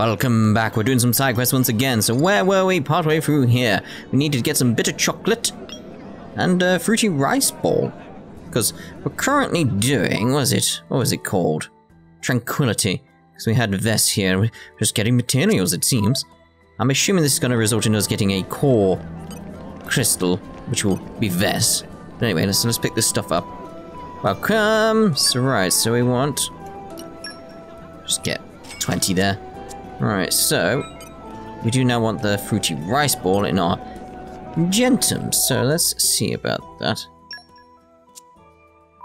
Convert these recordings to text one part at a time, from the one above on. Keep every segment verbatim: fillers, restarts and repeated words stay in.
Welcome back. We're doing some side quests once again. So where were we? Partway through here. We needed to get some bitter chocolate and a fruity rice ball. Because we're currently doing, what is it? What was it called? Tranquility. Because we had Vess here. We're just getting materials, it seems. I'm assuming this is going to result in us getting a core crystal, which will be Vess. But anyway, let's, let's pick this stuff up. Welcome! So right, so we want... Just get twenty there. Alright, so... We do now want the fruity rice ball in our Argentum, so let's see about that.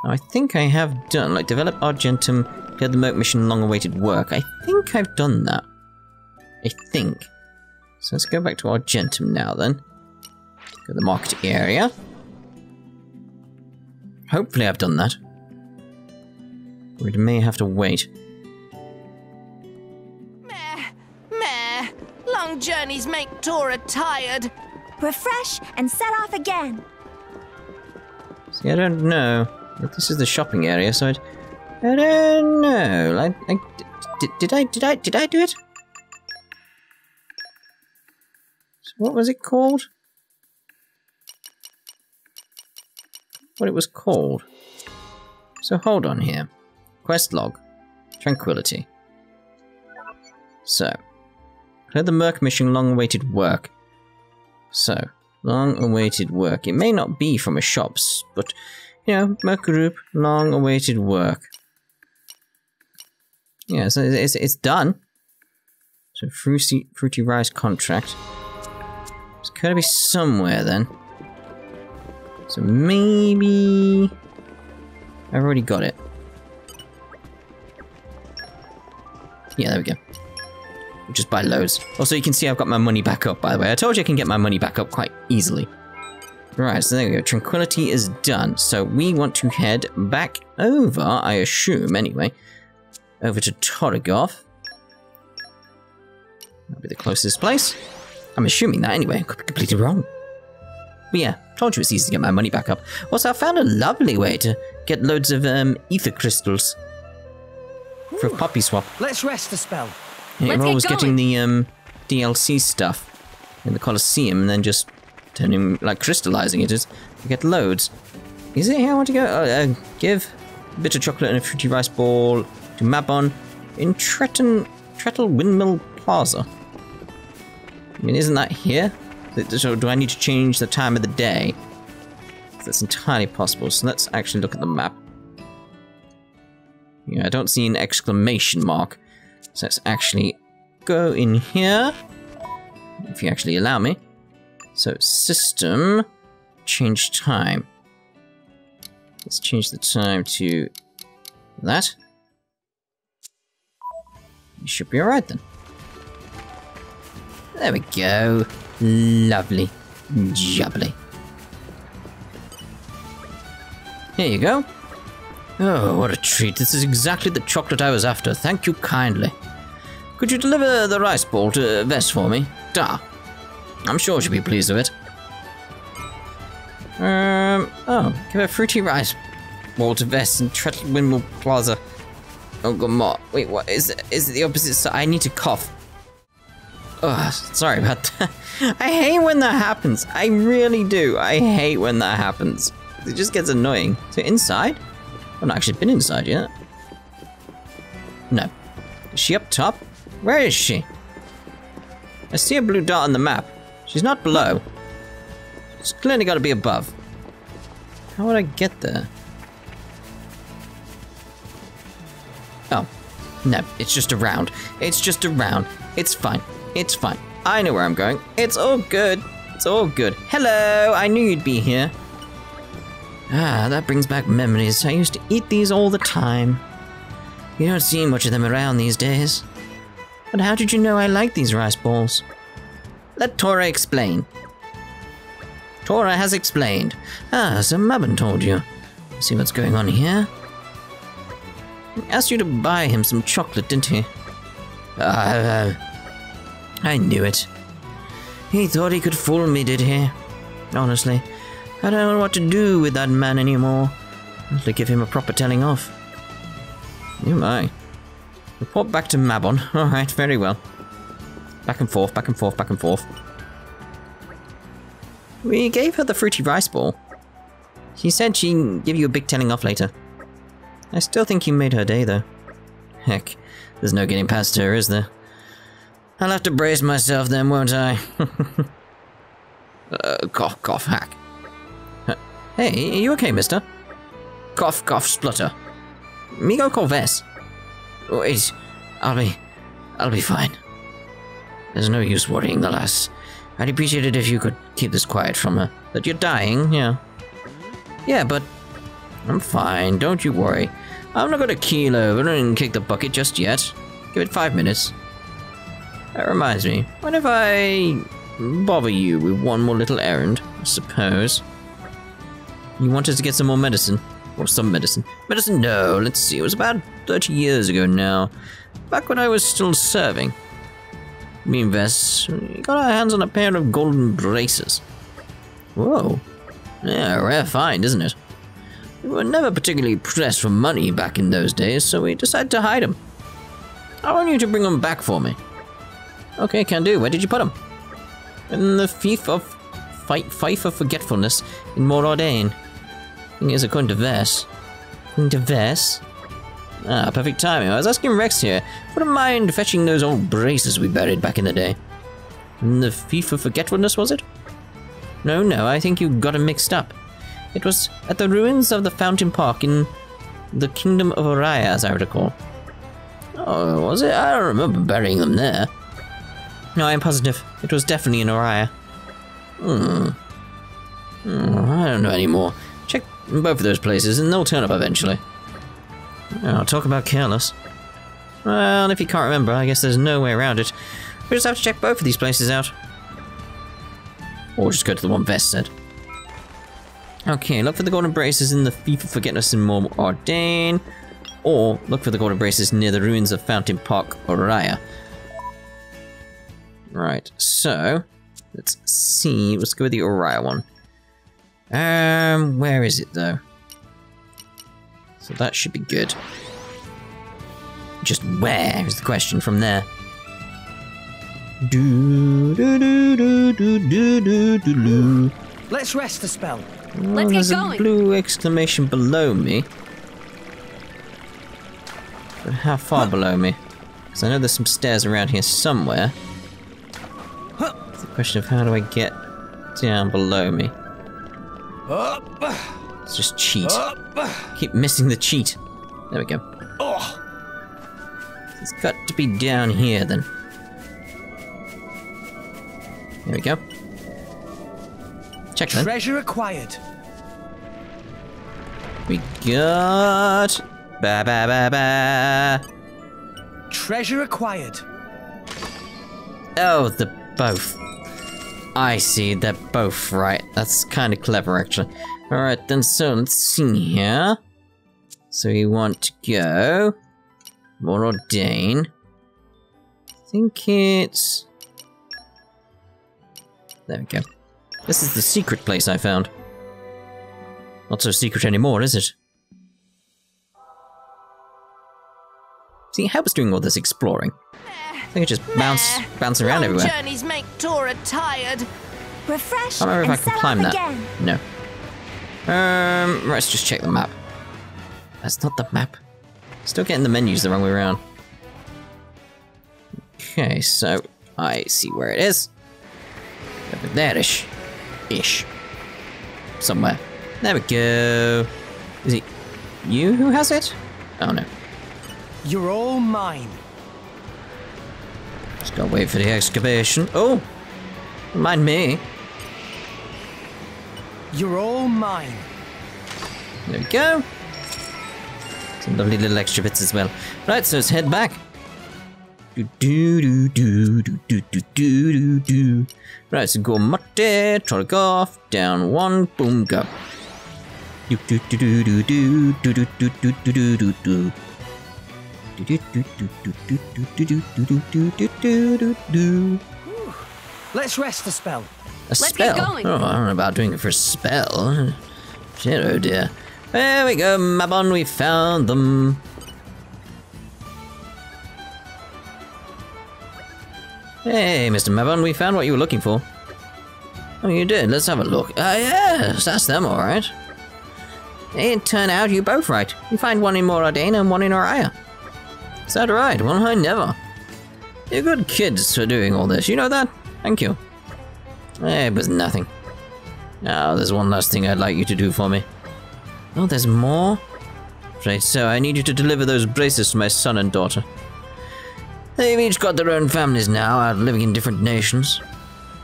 Now, I think I have done, like, develop Argentum, clear the moat mission, long-awaited work. I think I've done that. I think. So let's go back to Argentum now, then. Go to the market area. Hopefully I've done that. We may have to wait. Meh, meh. Long journeys make Tora tired. Refresh and set off again. See, I don't know. This is the shopping area, so I'd, I don't know. Like, I, did, did I, did I, did I do it? So what was it called? What it was called. So hold on here. Quest log. Tranquility. So. Clear the Merc mission, long-awaited work. So. Long-awaited work. It may not be from a shop, but, you know, Merc group, long-awaited work. Yeah, so it's, it's done. So fruity, fruity rice contract. It's gotta be somewhere then. So maybe... I've already got it. Yeah, there we go. We'll just buy loads. Also, you can see I've got my money back up, by the way. I told you I can get my money back up quite easily. Right, so there we go. Tranquility is done. So we want to head back over, I assume, anyway. Over to Torigoth. That'll be the closest place. I'm assuming that anyway. I could be completely wrong. But yeah, told you it's easy to get my money back up. Also, I found a lovely way to get loads of um, ether crystals for a poppy swap. Let's rest a spell. Yeah, Let's we're always get getting the um, D L C stuff in the Colosseum and then just turning, like, crystallizing it. Just, you get loads. Is it here I want to go? Oh, uh, give a bit of chocolate and a fruity rice ball to Mabon in Tretton, Trettle Windmill Plaza. I mean, isn't that here? So do I need to change the time of the day? That's entirely possible, so let's actually look at the map. Yeah, I don't see an exclamation mark. So let's actually go in here. If you actually allow me. So system, change time. Let's change the time to that. You should be alright then. There we go. Lovely. Jubbly. Here you go. Oh, what a treat. This is exactly the chocolate I was after. Thank you kindly. Could you deliver the rice ball to Vess for me? Da. I'm sure she'll be pleased with it. Um, oh, give a fruity rice ball to Vess in Trettle Windmill Plaza. Oh, good mor. Wait, what? Is it, is it the opposite side? I need to cough. Ugh, sorry about that. I hate when that happens. I really do. I hate when that happens. It just gets annoying. So inside? I've not actually been inside yet. No. Is she up top? Where is she? I see a blue dot on the map. She's not below. She's clearly got to be above. How would I get there? Oh. No, it's just around. It's just around. It's fine. It's fine. I know where I'm going. It's all good. It's all good. Hello! I knew you'd be here. Ah, that brings back memories. I used to eat these all the time. You don't see much of them around these days. But how did you know I like these rice balls? Let Tora explain. Tora has explained. Ah, so Mabon told you. Let's see what's going on here. He asked you to buy him some chocolate, didn't he? Ah... Uh, I knew it. He thought he could fool me, did he? Honestly, I don't know what to do with that man anymore. I'll have to give him a proper telling off. Oh my. Report back to Mabon. Alright, very well. Back and forth, back and forth, back and forth. We gave her the fruity rice ball. She said she'd give you a big telling off later. I still think you made her day, though. Heck, there's no getting past her, is there? I'll have to brace myself then, won't I? uh, cough, cough, hack. Uh, hey, are you okay, mister? Cough, cough, splutter. Me go call Vess. Wait, I'll be... I'll be fine. There's no use worrying the lass. I'd appreciate it if you could keep this quiet from her. That you're dying, yeah. Yeah, but... I'm fine, don't you worry. I'm not gonna keel over and kick the bucket just yet. Give it five minutes. That reminds me, what if I... bother you with one more little errand, I suppose? You wanted to get some more medicine? Or some medicine. Medicine? No, let's see, it was about thirty years ago now. Back when I was still serving. Me and Vess, we got our hands on a pair of golden braces. Whoa. Yeah, a rare find, isn't it? We were never particularly pressed for money back in those days, so we decided to hide them. I want you to bring them back for me. Okay, can do. Where did you put them? In the Fief of... Fight, Fief of Forgetfulness in Mor Ardain. Thing is, according to Vess. According to Vess? Ah, perfect timing. I was asking Rex here, wouldn't mind fetching those old braces we buried back in the day. In the Fief of Forgetfulness, was it? No, no, I think you got them mixed up. It was at the ruins of the Fountain Park in the Kingdom of Uraya, as I recall. Oh, was it? I don't remember burying them there. No, I'm positive. It was definitely in Uraya. Hmm. hmm. I don't know anymore. Check both of those places and they'll turn up eventually. Oh, talk about careless. Well, if you can't remember, I guess there's no way around it. We just have to check both of these places out. Or just go to the one Vess said. Okay, look for the golden braces in the Fief of Forgetfulness in Mor Ardain, or look for the golden braces near the ruins of Fountain Park, Orion. Right, so let's see. Let's go with the Orion one. Um, where is it though? So that should be good. Just where is the question from there? Do do do do do do do do. Let's rest the spell. Well, Let's get there's going. a blue exclamation below me. But how far huh. below me? Because I know there's some stairs around here somewhere. Huh. It's the question of how do I get down below me? Up. Let's just cheat. Up. Keep missing the cheat. There we go. Oh. It's got to be down here then. There we go. Check then. Treasure acquired. We got ba ba ba ba. Treasure acquired. Oh, the both. I see, they're both right. That's kind of clever, actually. All right, then. So let's see here. So we want to go Mor Ardain. I think it's there. We go. This is the secret place I found. Not so secret anymore, is it? See, help us doing all this exploring. I think I just bounce, bounce around Long everywhere. Journeys make Tora tired. Refresh I don't remember if I can climb that. Again. No. Um, right, let's just check the map. That's not the map. Still getting the menus the wrong way around. Okay, so I see where it is. Over there-ish. Ish. Somewhere. There we go. Is it you who has it? Oh no. You're all mine. Just gotta wait for the excavation. Oh! Mind me. You're all mine. There we go. Some lovely little extra bits as well. Right, so let's head back. Do do do do do do do do do. Right, so go Mate, Torigoth, down one, boom, go. Do do do do do do do do do do do do do. Do do do do do do do do do do do do. Let's rest the spell. A spell? Oh, I don't know about doing it for a spell. Shit, oh dear. There we go, Mabon, we found them. Hey, Mister Mabon, we found what you were looking for. Oh, you did? Let's have a look. Ah, uh, yes, that's them, all right. It turned out you both right. You find one in Mor Ardain and one in Uraya. Is that right? Well, I never. You're good kids for doing all this, you know that? Thank you. Eh, but nothing. Now, there's one last thing I'd like you to do for me. Oh, there's more? Right, so I need you to deliver those braces to my son and daughter. They've each got their own families now, out living in different nations.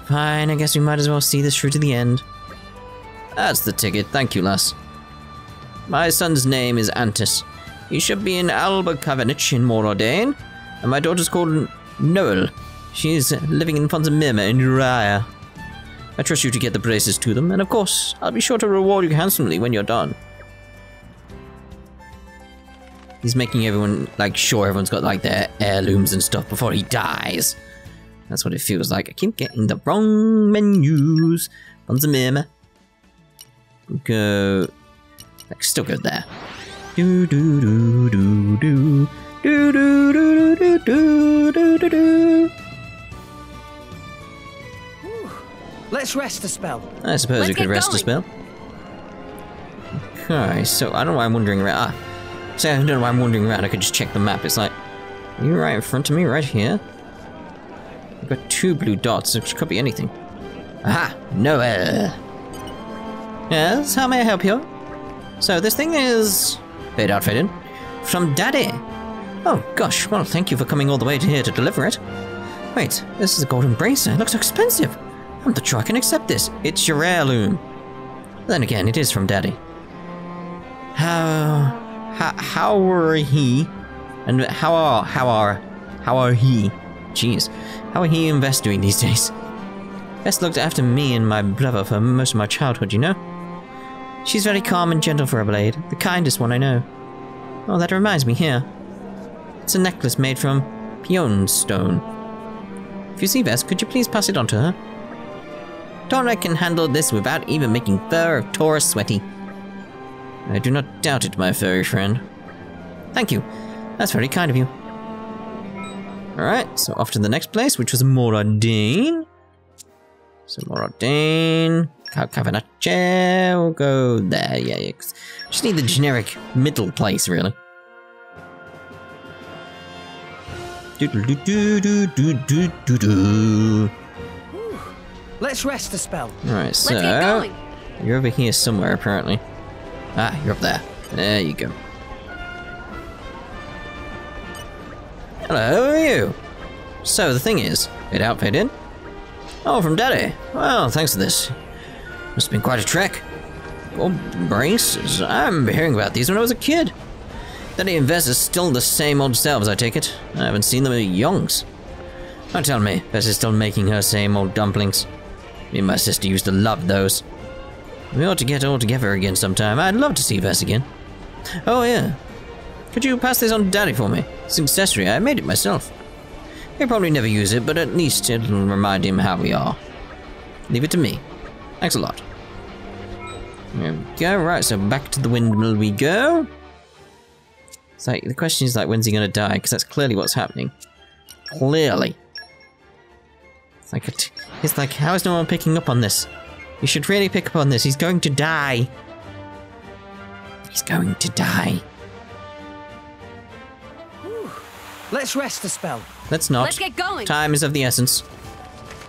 Fine, I guess we might as well see this through to the end. That's the ticket, thank you, lass. My son's name is Antis. He should be in Alba Cavanich in Mor Ardain, and my daughter's called Noel. She's living in Ponsamirma in Uraya. I trust you to get the braces to them, and of course, I'll be sure to reward you handsomely when you're done. He's making everyone, like, sure everyone's got, like, their heirlooms and stuff before he dies. That's what it feels like. I keep getting the wrong menus. Ponsamirma. Go... Like, still go there. Do do do do do do do do do do do do do. Let's rest a spell. I suppose we could rest a spell. Okay, so I don't know why I'm wandering around. Ah, so I don't know why I'm wandering around. I could just check the map. It's like, are you right in front of me, right here? I've got two blue dots, which could be anything. Aha, nowhere. Yes, how may I help you? So this thing is... Fade out, fade in. From Daddy. Oh gosh, well thank you for coming all the way to here to deliver it. Wait, this is a golden bracelet. It looks expensive. I'm not sure I can accept this. It's your heirloom. Then again, it is from Daddy. How... How, how are he... And how are... How are... How are he... Jeez. How are he and Vess doing these days? Vess looked after me and my brother for most of my childhood, you know? She's very calm and gentle for a blade. The kindest one I know. Oh, that reminds me, here. It's a necklace made from... Pion stone. If you see Vess, could you please pass it on to her? Torna can handle this without even making fur of Taurus sweaty. I do not doubt it, my furry friend. Thank you. That's very kind of you. Alright, so off to the next place, which was Mor Ardain. So Mor Ardain, Cavanacce, we'll go there, yeah. Just need the generic middle place, really. Do-do-do-do-do-do-do-do-do. Let's rest a spell. Alright, so... Let's get going. You're over here somewhere, apparently. Ah, you're up there. There you go. Hello, who are you? So, the thing is... Fade out, fade in. Oh, from Daddy. Well, thanks for this. Must have been quite a trek. Oh, braces. I remember hearing about these when I was a kid. Daddy and Vess are still the same old selves, I take it. I haven't seen them in yonks. Now tell me, Vess is still making her same old dumplings. Me and my sister used to love those. We ought to get all together again sometime. I'd love to see Vess again. Oh yeah. Could you pass this on to Daddy for me? It's an accessory, I made it myself. He'll probably never use it, but at least it'll remind him how we are. Leave it to me. Thanks a lot. There we go, right, so back to the windmill we go. It's like, the question is like, when's he gonna die? Because that's clearly what's happening. Clearly. It's like, it, it's like, how is no one picking up on this? You should really pick up on this. He's going to die. He's going to die. Ooh, let's rest the spell. Let's not. Let's get going. Time is of the essence.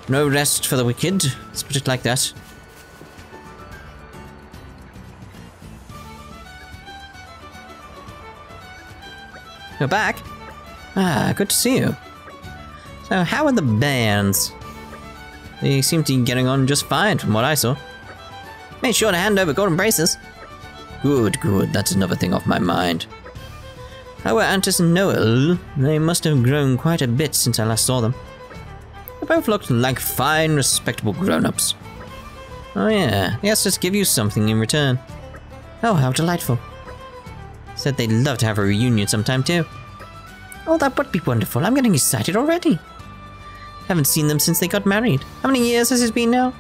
No rest for the wicked. Let's put it like that. You're back. Ah, good to see you. So, how are the bands? They seem to be getting on just fine from what I saw. Make sure to hand over golden braces. Good, good. That's another thing off my mind. How were Antis and Noel? They must have grown quite a bit since I last saw them. They both looked like fine, respectable grown-ups. Oh yeah, the Astors give you something in return. Oh, how delightful. Said they'd love to have a reunion sometime too. Oh, that would be wonderful. I'm getting excited already. Haven't seen them since they got married. How many years has it been now?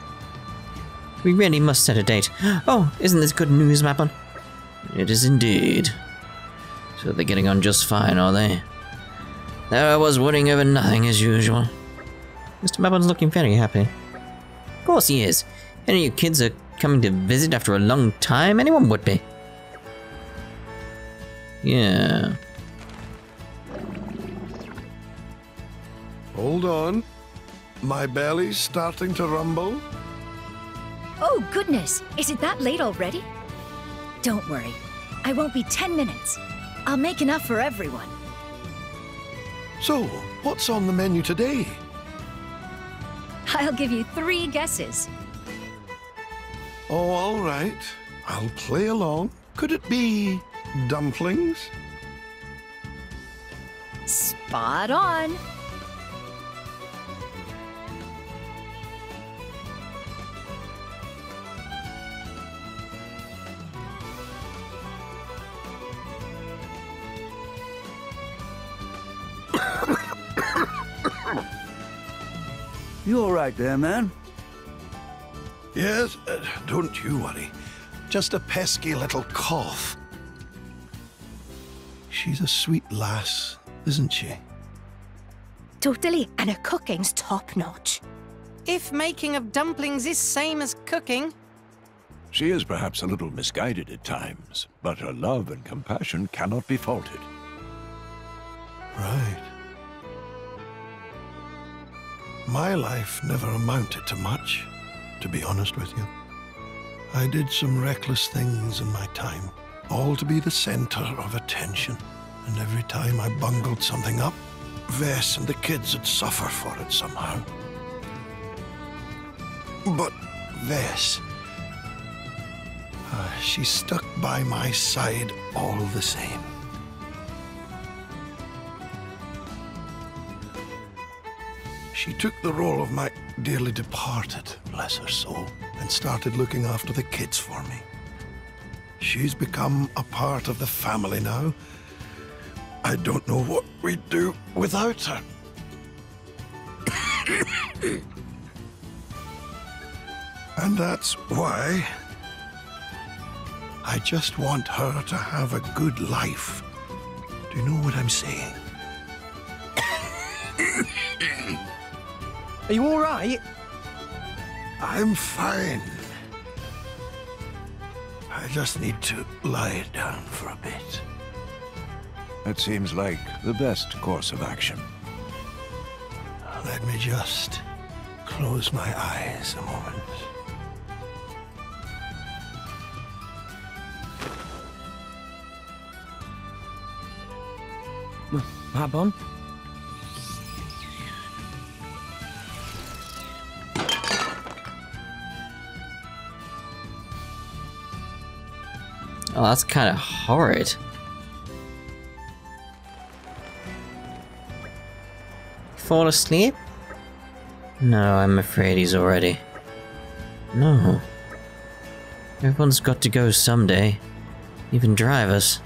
We really must set a date. Oh, isn't this good news, Mabon? It is indeed. So they're getting on just fine, are they? There I was worrying over nothing as usual. Mister Mabon's looking very happy. Of course he is. Any of you kids are coming to visit after a long time? Anyone would be. Yeah. Hold on. My belly's starting to rumble. Oh, goodness. Is it that late already? Don't worry. I won't be ten minutes. I'll make enough for everyone. So, what's on the menu today? I'll give you three guesses. Oh, all right. I'll play along. Could it be dumplings? Spot on. You all right there, man? Yes, uh, don't you worry. Just a pesky little cough. She's a sweet lass, isn't she? Totally, and her cooking's top-notch. If making of dumplings is same as cooking... She is perhaps a little misguided at times, but her love and compassion cannot be faulted. Right. My life never amounted to much, to be honest with you. I did some reckless things in my time, all to be the center of attention. And every time I bungled something up, Vess and the kids would suffer for it somehow. But Vess, uh, she stuck by my side all the same. She took the role of my dearly departed, bless her soul, and started looking after the kids for me. She's become a part of the family now. I don't know what we'd do without her. And that's why I just want her to have a good life. Do you know what I'm saying? Are you all right? I'm fine. I just need to lie down for a bit. That seems like the best course of action. Let me just close my eyes a moment. Mabon? Oh, that's kind of horrid. Fall asleep? No, I'm afraid he's already. No. Everyone's got to go someday. Even drivers.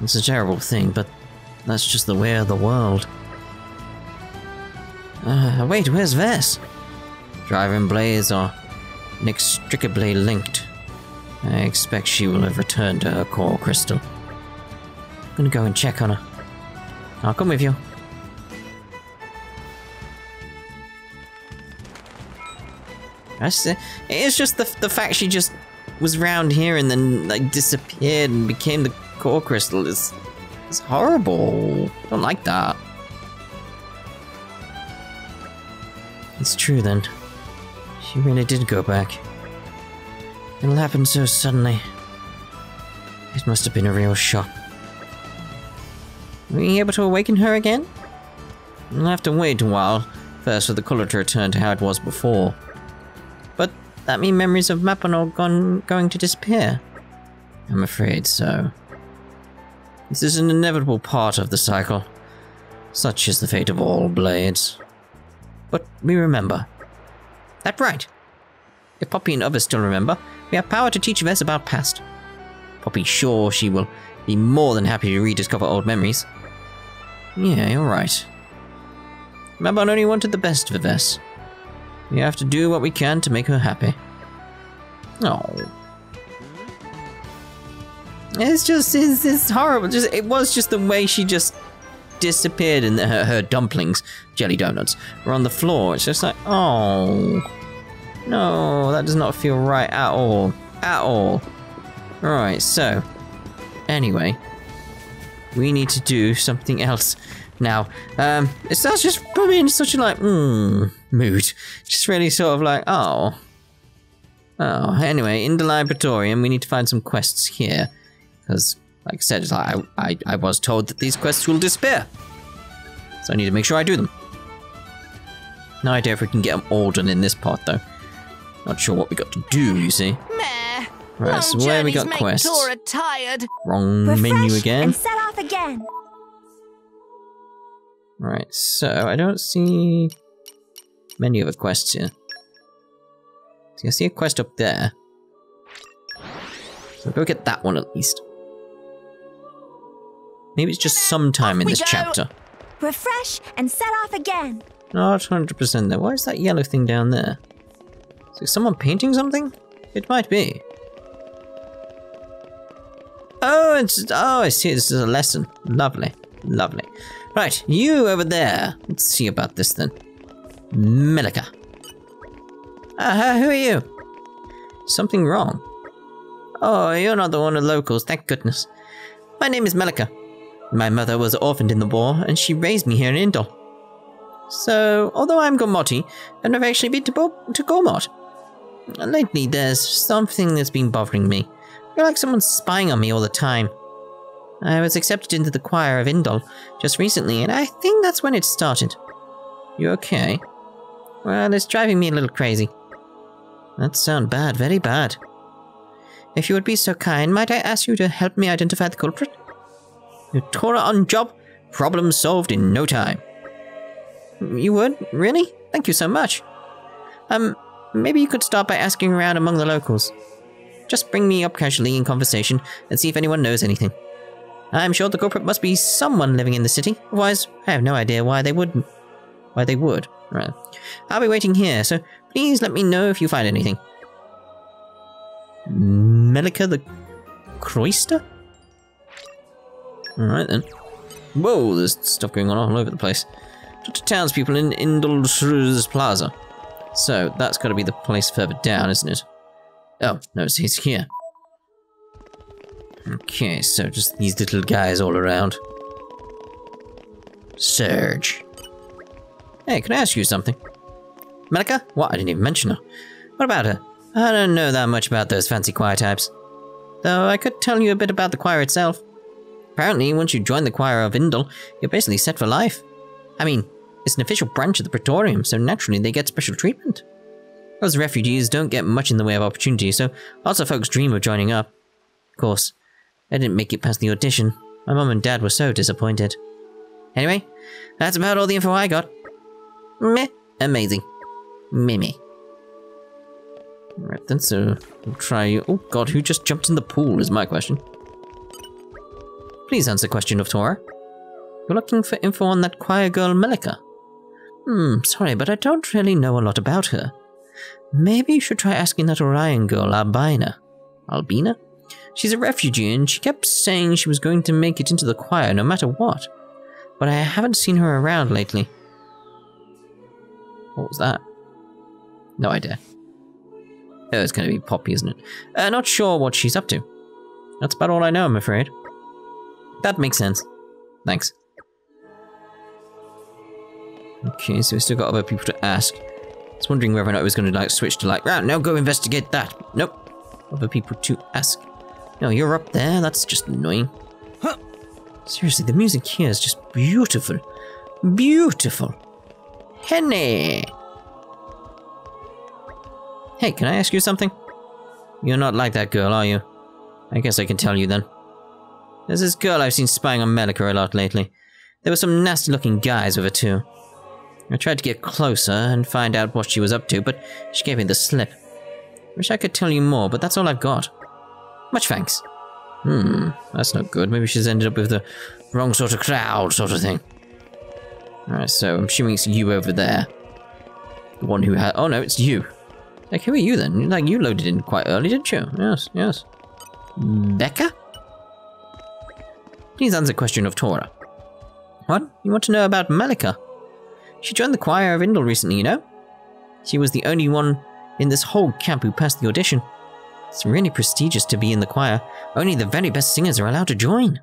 It's a terrible thing, but that's just the way of the world. Uh, wait, where's Vess? Driver and Blade are inextricably linked. I expect she will have returned to her core crystal. I'm gonna go and check on her. I'll come with you. That's it. It's just the, the fact she just was round here and then like disappeared and became the core crystal is, is horrible. I don't like that. It's true then. She really did go back. It'll happen so suddenly. It must have been a real shock. Were you able to awaken her again? I'll have to wait a while first for the colour to return to how it was before. But that means memories of Mabon are gone, going to disappear. I'm afraid so. This is an inevitable part of the cycle. Such is the fate of all blades. But we remember. That's right. If Poppy and others still remember, we have power to teach Vess about past. Poppy's sure she will be more than happy to rediscover old memories. Yeah, you're right. Mabon only wanted the best for Vess. We have to do what we can to make her happy. Oh, it's just, it's, it's horrible. Just, it was just the way she just disappeared in her, her dumplings, jelly donuts, were on the floor. It's just like, oh, no, that does not feel right at all, at all. Alright, so, anyway, we need to do something else now. Um, it starts just put me in such a, like, mmm, mood. Just really sort of like, oh. Oh, anyway, in the Praetorium, we need to find some quests here. Because, like I said, it's like I, I, I was told that these quests will disappear. So I need to make sure I do them. No idea if we can get them all done in this part, though. Not sure what we got to do, you see. Meh. Right, so where we got quests. Tired. Wrong Refresh menu again. And set off again. Right, so I don't see many other quests here. See, I see a quest up there. So go get that one at least. Maybe it's just sometime in this go. chapter. Refresh and set off again. Not one hundred percent there. Why is that yellow thing down there? Is someone painting something? It might be. Oh, it's oh, I see. This is a lesson. Lovely, lovely. Right, you over there. Let's see about this then. Melika. Uh, who are you? Something wrong. Oh, you're not the one of the locals, thank goodness. My name is Melika. My mother was orphaned in the war, and she raised me here in Indol. So, although I'm Gormotti, I've never actually been to, to Gormot. Lately, there's something that's been bothering me. I feel like someone's spying on me all the time. I was accepted into the choir of Indol just recently, and I think that's when it started. You okay? Well, it's driving me a little crazy. That sounds bad, very bad. If you would be so kind, might I ask you to help me identify the culprit? You tore on job, problem solved in no time. You would? Really? Thank you so much. Um, maybe you could start by asking around among the locals. Just bring me up casually in conversation and see if anyone knows anything. I'm sure the culprit must be someone living in the city, otherwise I have no idea why they would. Why they would. Right. I'll be waiting here, so please let me know if you find anything. Melika the Cloister? Alright then. Whoa, there's stuff going on all over the place. Talk to townspeople in Indol Sruz Plaza. So, that's got to be the place further down, isn't it? Oh, no, it's, it's here. Okay, so just these little guys all around. Surge. Hey, can I ask you something? Melika? What? I didn't even mention her. What about her? I don't know that much about those fancy choir types. Though I could tell you a bit about the choir itself. Apparently, once you join the choir of Indol, you're basically set for life. I mean, it's an official branch of the Praetorium, so naturally they get special treatment. Those refugees don't get much in the way of opportunity, so lots of folks dream of joining up. Of course, I didn't make it past the audition. My mum and dad were so disappointed. Anyway, that's about all the info I got. Meh, amazing. Meh meh. Alright then, so we'll try. Oh god, who just jumped in the pool is my question. Please answer the question of Tora. You're looking for info on that choir girl Melika. Hmm, sorry, but I don't really know a lot about her. Maybe you should try asking that Orion girl, Albina. Albina? She's a refugee and she kept saying she was going to make it into the choir no matter what. But I haven't seen her around lately. What was that? No idea. Oh, it's going to be Poppy, isn't it? Uh, not sure what she's up to. That's about all I know, I'm afraid. That makes sense. Thanks. Okay, so we still got other people to ask. I was wondering whether or not I was going to like switch to like, right, now go investigate that. Nope. Other people to ask. No, you're up there. That's just annoying. Huh. Seriously, the music here is just beautiful. Beautiful. Henny! Hey, can I ask you something? You're not like that girl, are you? I guess I can tell you then. There's this girl I've seen spying on Melika a lot lately. There were some nasty looking guys with her too. I tried to get closer and find out what she was up to, but she gave me the slip. Wish I could tell you more, but that's all I've got. Much thanks. Hmm, that's not good. Maybe she's ended up with the wrong sort of crowd sort of thing. Alright, so I'm assuming it's you over there. The one who had. Oh no, it's you. Like, who are you then? Like, you loaded in quite early, didn't you? Yes, yes. Becca? Please answer question of Tora. What? You want to know about Malika? She joined the choir of Indol recently, you know? She was the only one in this whole camp who passed the audition. It's really prestigious to be in the choir. Only the very best singers are allowed to join.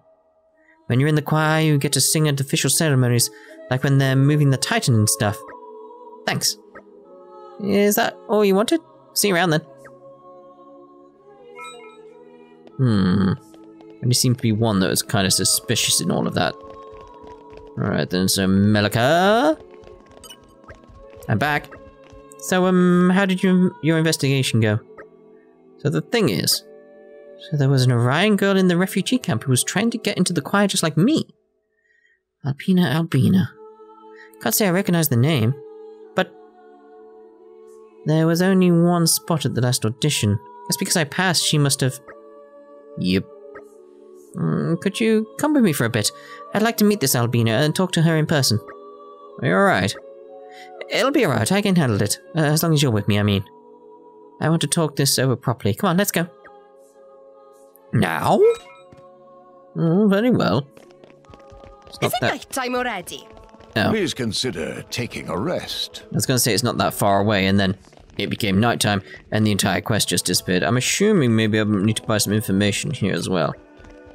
When you're in the choir, you get to sing at official ceremonies, like when they're moving the Titan and stuff. Thanks. Is that all you wanted? See you around then. Hmm. There only seemed to be one that was kind of suspicious in all of that. Alright then, so Malika. I'm back. So, um, how did you, your investigation go? So the thing is, so there was an Orion girl in the refugee camp who was trying to get into the choir just like me. Albina, Albina. Can't say I recognize the name, but there was only one spot at the last audition. That's because I passed, she must have... Yep. Mm, could you come with me for a bit? I'd like to meet this Albina and talk to her in person. Are you alright? It'll be alright, I can handle it. Uh, as long as you're with me, I mean. I want to talk this over properly. Come on, let's go. Now? Oh, very well. Is it night time already? No. Please consider taking a rest. I was going to say it's not that far away, and then it became nighttime, and the entire quest just disappeared. I'm assuming maybe I need to buy some information here as well.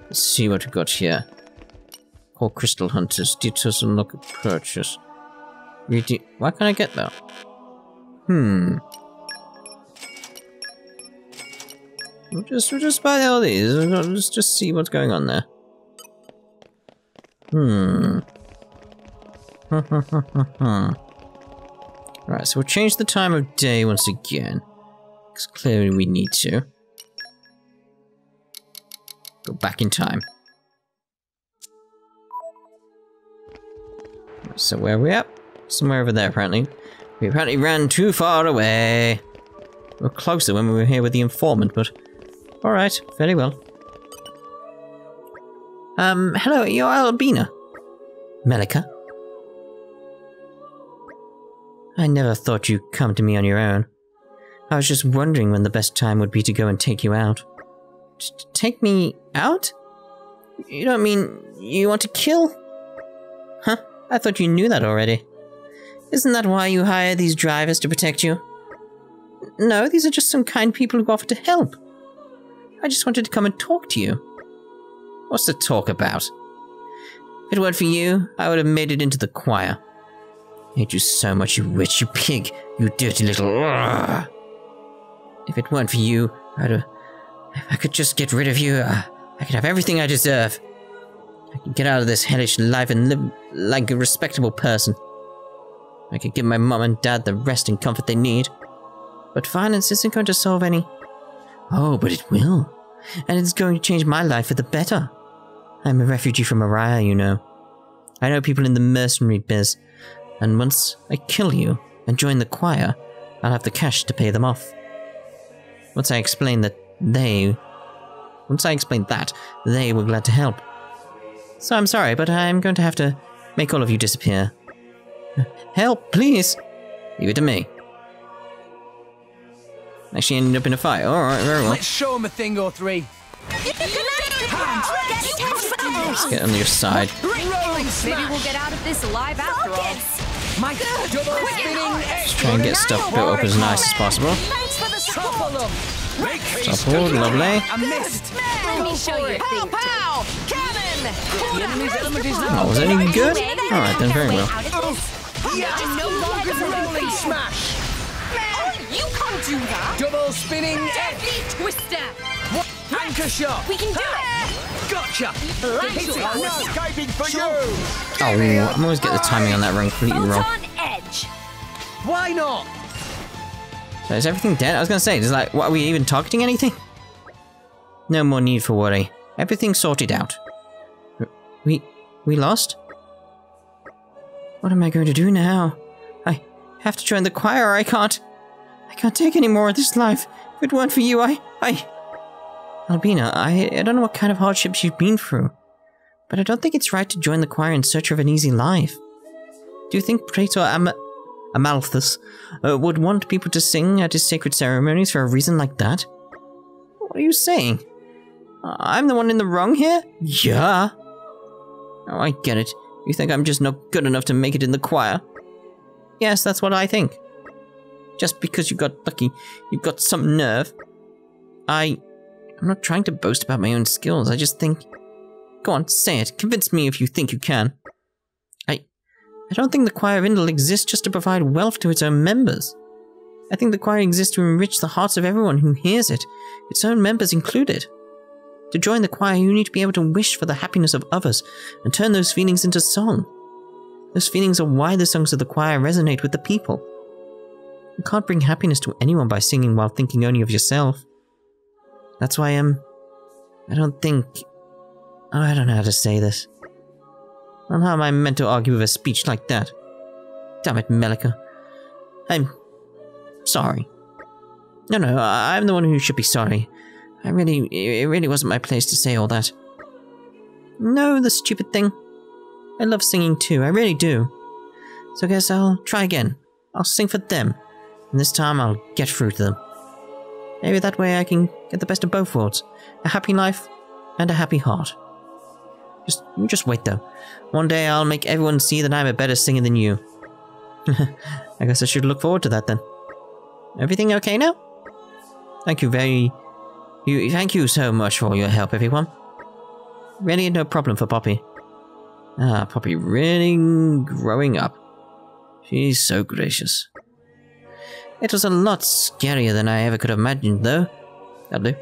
Let's see what we've got here. Call Crystal Hunters. Details and look at purchase. Redu- Why can't I get that? Hmm. We'll just, we'll just buy all these. Let's just see what's going on there. Hmm. Right, so we'll change the time of day once again. Because clearly we need to. Go back in time. So where are we at? Somewhere over there, apparently. We apparently ran too far away. We were closer when we were here with the informant, but... Alright, very well. Um, hello, you're Albina. Malika. I never thought you'd come to me on your own. I was just wondering when the best time would be to go and take you out. T take me out? You don't mean you want to kill? Huh? I thought you knew that already. Isn't that why you hire these drivers to protect you? No, these are just some kind people who offer to help. I just wanted to come and talk to you. What's the talk about? If it weren't for you, I would have made it into the choir. I hate you so much, you witch, you pig, you dirty little... Urgh. If it weren't for you, I'd have... If I could just get rid of you, uh, I could have everything I deserve. I could get out of this hellish life and live like a respectable person. I could give my mum and dad the rest and comfort they need. But violence isn't going to solve any... Oh, but it will. And it's going to change my life for the better. I'm a refugee from Uraya, you know. I know people in the mercenary biz. And once I kill you and join the choir, I'll have the cash to pay them off. Once I explain that they... Once I explained that, they were glad to help. So I'm sorry, but I'm going to have to make all of you disappear. Help, please! Leave it to me. Actually ended up in a fight. Alright, very well. Let's show him a thing or three. Let's get on your side. Maybe we'll get out of this alive after all. My God, let's try and get stuff built up as nice as possible. Support, lovely. Oh, was that even good? Alright then, very well. You can't do that. Double spinning deadly twister. What? Anchor shot. We can do it. Gotcha. Oh, I'm always getting the timing on that wrong. Completely wrong. On edge. Why not? So is everything dead? I was gonna say, is like, what, are we even targeting anything? No more need for worry. Everything's sorted out. We, we lost. What am I going to do now? I have to join the choir, or I can't. I can't take any more of this life. If it weren't for you, I... I... Albina, I, I don't know what kind of hardships you've been through, but I don't think it's right to join the choir in search of an easy life. Do you think Praetor Am Amalthus uh, would want people to sing at his sacred ceremonies for a reason like that? What are you saying? I'm the one in the wrong here? Yeah. Oh, I get it. You think I'm just not good enough to make it in the choir? Yes, that's what I think. Just because you got lucky, you got some nerve. I... I'm not trying to boast about my own skills, I just think... Go on, say it. Convince me if you think you can. I... I don't think the Choir of Indol exists just to provide wealth to its own members. I think the choir exists to enrich the hearts of everyone who hears it, its own members included. To join the choir, you need to be able to wish for the happiness of others, and turn those feelings into song. Those feelings are why the songs of the choir resonate with the people. You can't bring happiness to anyone by singing while thinking only of yourself. That's why, um, I don't think... Oh, I don't know how to say this. And how am I meant to argue with a speech like that? Damn it, Melika. I'm... sorry. No, no, I'm the one who should be sorry. I really... it really wasn't my place to say all that. No, the stupid thing. I love singing too, I really do. So I guess I'll try again. I'll sing for them. And this time I'll get through to them. Maybe that way I can get the best of both worlds. A happy life and a happy heart. Just, just wait though. One day I'll make everyone see that I'm a better singer than you. I guess I should look forward to that then. Everything okay now? Thank you very... You, thank you so much for your help, everyone. Really no problem for Poppy. Ah, Poppy really growing up. She's so gracious. It was a lot scarier than I ever could have imagined, though. That'll do.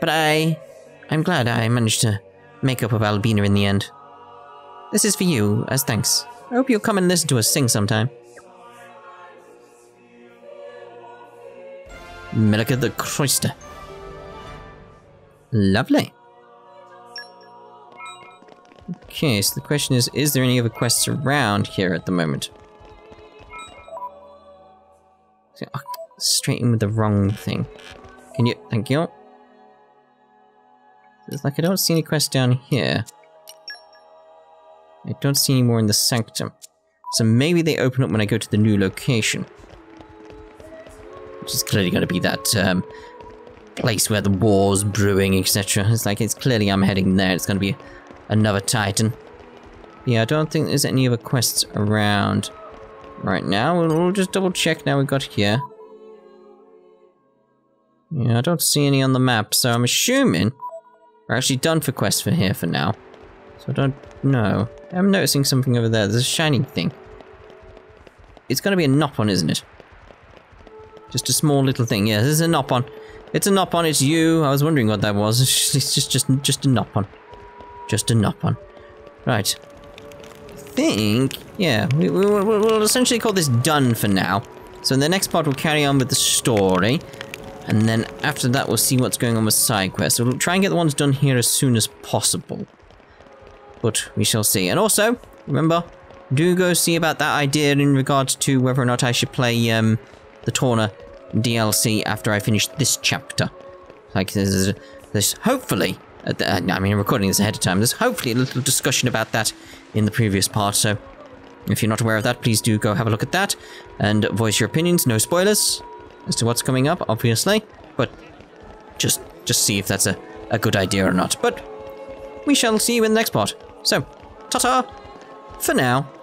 But I... I'm glad I managed to make up with Albina in the end. This is for you, as thanks. I hope you'll come and listen to us sing sometime. Melika the Cloister. Lovely. Okay, so the question is, is there any other quests around here at the moment? Oh, straight in with the wrong thing. Can you... thank you. It's like I don't see any quests down here. I don't see any more in the Sanctum. So maybe they open up when I go to the new location. Which is clearly going to be that, um... place where the war's brewing, et cetera. It's like, it's clearly I'm heading there. It's going to be another Titan. Yeah, I don't think there's any other quests around right now. We'll, we'll just double check now we've got here. Yeah, I don't see any on the map, so I'm assuming we're actually done for quests for here for now. So I don't know. I'm noticing something over there. There's a shiny thing. It's going to be a Nopon, isn't it? Just a small little thing. Yeah, this is a Nopon. It's a Nopon, it's you. I was wondering what that was. It's just just, just a Nopon. Just a Nopon. Right. I think, yeah, we, we, we'll essentially call this done for now. So in the next part, we'll carry on with the story. And then after that, we'll see what's going on with side quests. So we'll try and get the ones done here as soon as possible. But we shall see. And also, remember, do go see about that idea in regards to whether or not I should play um, the Torna D L C after I finish this chapter. Like, there's, there's hopefully, at the, I mean, I'm recording this ahead of time, there's hopefully a little discussion about that in the previous part, so if you're not aware of that, please do go have a look at that, and voice your opinions, no spoilers, as to what's coming up, obviously, but just, just see if that's a, a good idea or not, but we shall see you in the next part. So, ta-ta, for now.